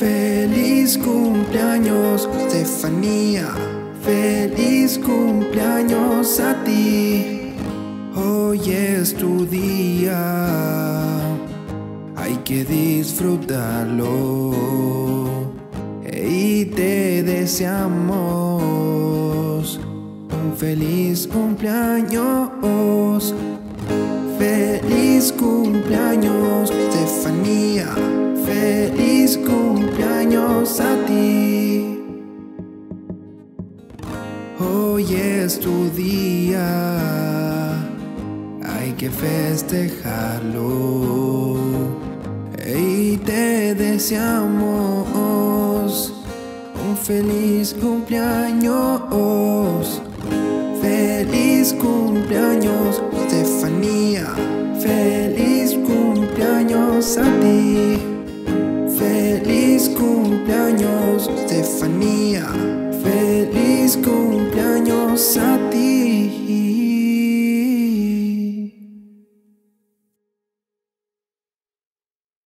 Feliz cumpleaños, Stefania. Feliz cumpleaños a ti. Hoy es tu día, hay que disfrutarlo. Y te deseamos un feliz cumpleaños. Feliz cumpleaños, Stefania. Feliz cumpleaños a ti. Hoy es tu día, hay que festejarlo. Y te deseamos un feliz cumpleaños. Feliz cumpleaños, Stefania. Feliz cumpleaños a ti. Feliz cumpleaños, Stefania. Feliz cumpleaños a ti.